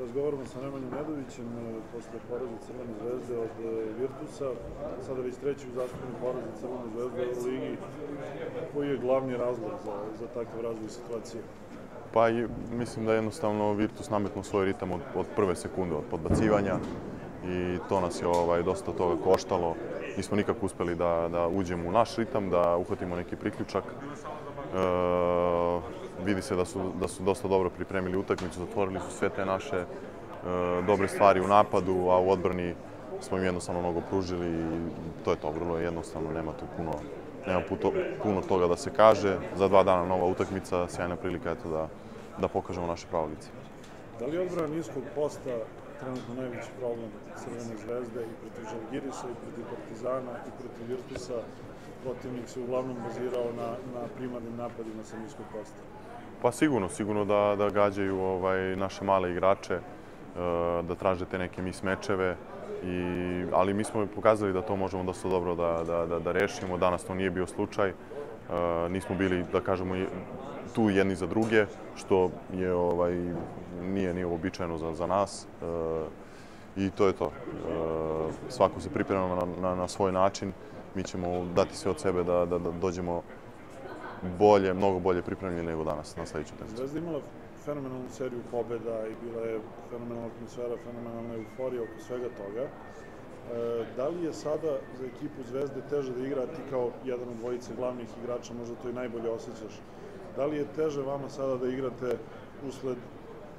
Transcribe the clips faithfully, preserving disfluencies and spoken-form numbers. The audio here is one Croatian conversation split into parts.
razgovaramo sa Nemanjom Nedovićem posle poraza Crvene zvezde od Virtusa, sada već treći uzastopni poraz od Crvene zvezde u Ligi. Koji je glavni razlog za, za takav razvoj situacije? Pa i, mislim da jednostavno Virtus nametnuo svoj ritam od, od prve sekunde, od podbacivanja, i to nas je ovaj, dosta toga koštalo. Nismo nikako uspeli da, da uđemo u naš ritam, da uhvatimo neki priključak. E, vidi se da su, da su dosta dobro pripremili utakmicu, zatvorili su sve te naše e, dobre stvari u napadu, a u odbrani smo im jednostavno mnogo pružili i to je to, vrlo jednostavno, nema tu puno, nema puto, puno toga da se kaže. Za dva dana nova utakmica, sjajna prilika eto, da, da pokažemo naše pravo lice. Da li je odbrana niskog posta trenutno najveći problem Crvene zvezde i protiv Žalgirisa, i protiv Partizana, i protiv Virtusa? Protivnik se uglavnom bazirao na, na primarnim napadima sa niskog posta. Pa sigurno, sigurno da, da gađaju ovaj, naše male igrače, da traže te neke mismečeve, i, ali mi smo pokazali da to možemo dosta dobro da, da, da, da rešimo. Danas to nije bio slučaj, nismo bili, da kažemo, tu jedni za druge, što je, ovaj, nije, nije uobičajeno za, za nas. I to je to. Svako se priprema na, na, na svoj način. Mi ćemo dati sve od sebe da, da, da dođemo bolje, mnogo bolje pripremljeni nego danas na sledeću utakmicu. Zvezda je imala fenomenalnu seriju pobeda i bila je fenomenalna atmosfera, fenomenalna euforija oko svega toga. E, da li je sada za ekipu Zvezde teže da igra, ti kao jedan od dvojice glavnih igrača, možda to i najbolje osjećaš? Da li je teže vama sada da igrate usled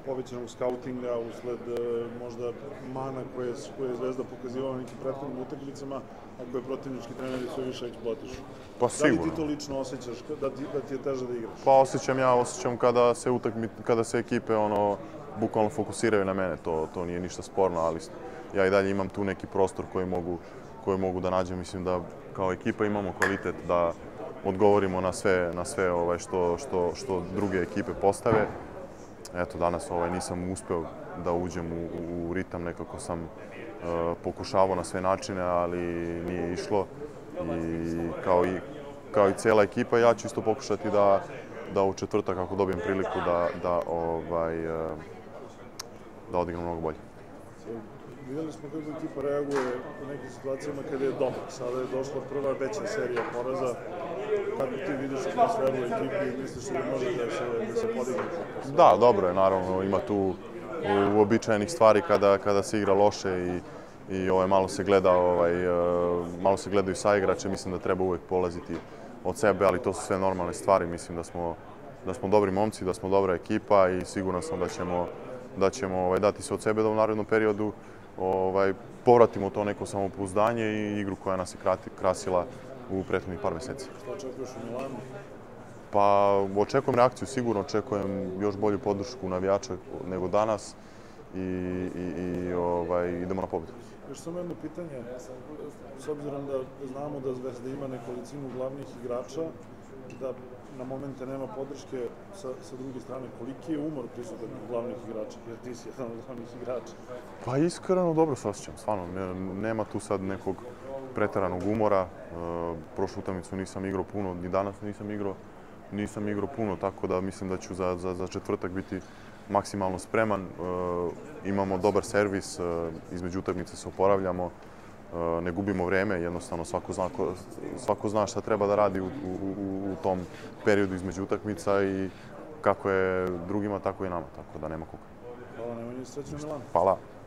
povećanog skautinga, usled e, možda mana koje, koje je Zvezda pokazivala nekim prethodnim utakmicama, a koje protivnički treneri sve više eksploatišu? Pa sigurno. Da li ti to lično osjećaš, da ti, da ti je teže da igraš? Pa osjećam ja, osjećam kada se, utakmi, kada se ekipe ono, bukvalno fokusiraju na mene, to, to nije ništa sporno, ali ja i dalje imam tu neki prostor koji mogu, koji mogu da nađem. Mislim da kao ekipa imamo kvalitet da odgovorimo na sve, na sve ovaj, što, što, što druge ekipe postave. Eto, danas ovaj, nisam uspeo da uđem u, u ritam, nekako sam e, pokušavao na sve načine, ali nije išlo. I kao i, kao i cela ekipa, ja ću isto pokušati da, da u četvrtak, ako dobijem priliku, da, da, ovaj, e, da odigram mnogo bolje. Videli smo kako ekipa reaguje u nekim situacijama kada je dobro. Sada je došla prva veća serija poraza. Kako ti vidiš atmosferu u ekipi i misliš da može da se, da se podigne? Da, dobro je, naravno. Ima tu uobičajenih stvari kada, kada se igra loše i, i ovaj, malo se gleda, ovaj, malo se gledaju saigrače. Mislim da treba uvek polaziti od sebe, ali to su sve normalne stvari. Mislim da smo, da smo dobri momci, da smo dobra ekipa i siguran sam da ćemo, da ćemo ovaj, dati se od sebe da u narednom periodu Ovaj, povratimo to neko samopouzdanje i igru koja nas je krasila u prethodnih par meseci. Šta očekuješ u Milanu? Pa očekujem reakciju, sigurno očekujem još bolju podršku navijača nego danas i, i, i ovaj, idemo na pobedu. Još samo jedno pitanje, s obzirom da znamo da Zvezda ima nekolicinu glavnih igrača, da na momente nema podrške sa, sa druge strane, koliki je umor prisutan glavnih igrača, jer ti si jedan od glavnih igrača? Pa iskreno dobro se osjećam, stvarno. Nema tu sad nekog preteranog umora. E, prošlu utakmicu nisam igrao puno, ni danas nisam igrao, nisam igrao puno, tako da mislim da ću za, za, za četvrtak biti maksimalno spreman. E, imamo dobar servis, e, između utakmice se oporavljamo. Ne gubimo vreme, jednostavno svako zna, svako zna šta treba da radi u, u, u tom periodu između utakmica i kako je drugima, tako i nama, tako da nema koga. Hvala, nemoj, srećno Milano. Hvala.